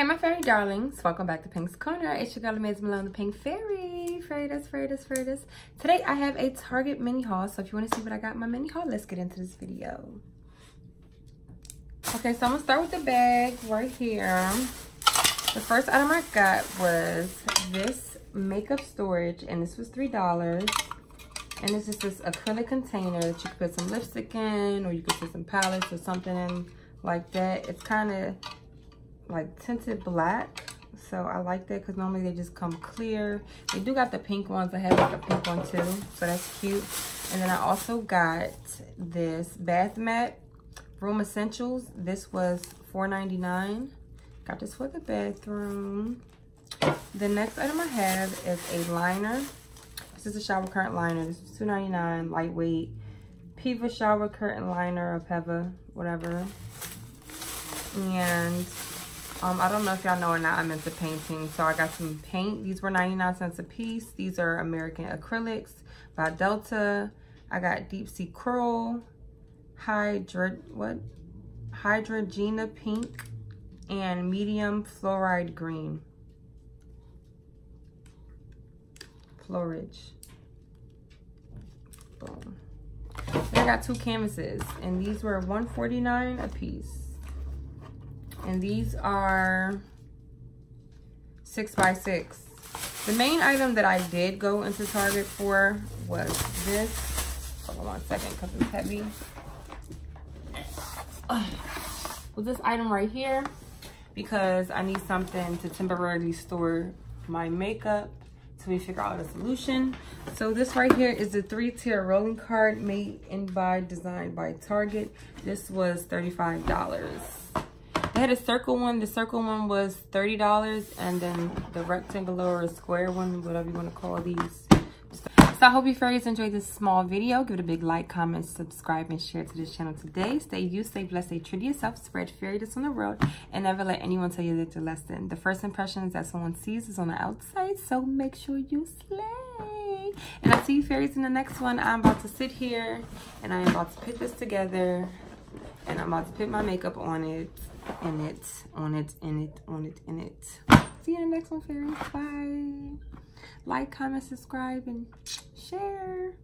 Hey my fairy darlings, welcome back to Pink's Corner. It's your girl Miz Malone, the Pink Fairy. Fairy dust. Today I have a Target mini haul, so if you want to see what I got in my mini haul, let's get into this video. Okay, so I'm gonna start with the bag right here. The first item I got was this makeup storage, and this was $3. And this is this acrylic container that you can put some lipstick in, or you can put some palettes or something like that. It's kind of like tinted black, so I like that because normally they just come clear. They do got the pink ones. I have like a pink one too, so that's cute. And then I also got this bath mat, Room Essentials. This was $4.99. Got this for the bathroom. The next item I have is a liner. This is a shower curtain liner. This is $2.99, lightweight. PEVA shower curtain liner, or PEVA, whatever. And I don't know if y'all know or not, I'm into painting. So I got some paint. These were 99 cents a piece. These are American Acrylics by Delta. I got Deep Sea Curl, Hydrogena Pink, and Medium Fluoride Green. Fluorage. Boom. Then I got two canvases, and these were $1.49 a piece. And these are 6x6. The main item that I did go into Target for was this. Hold on one second, because it's heavy. With this item right here, because I need something to temporarily store my makeup till we figure out a solution. So this right here is the 3-tier rolling card made in by Design by Target. This was $35. I had a circle one. The circle one was $30, and then the rectangular or square one, whatever you want to call these. So I hope you fairies enjoyed this small video. Give it a big like, comment, subscribe, and share to this channel today. Stay you, stay blessed, stay true to yourself. Spread fairiness on the world, and never let anyone tell you that you're less than. The first impressions that someone sees is on the outside, so make sure you slay. And I'll see you fairies in the next one. I'm about to sit here, and I am about to put this together, and I'm about to put my makeup on it. In it, on it, in it, on it, in it. See you in the next one, fairies. Bye. Like, comment, subscribe, and share.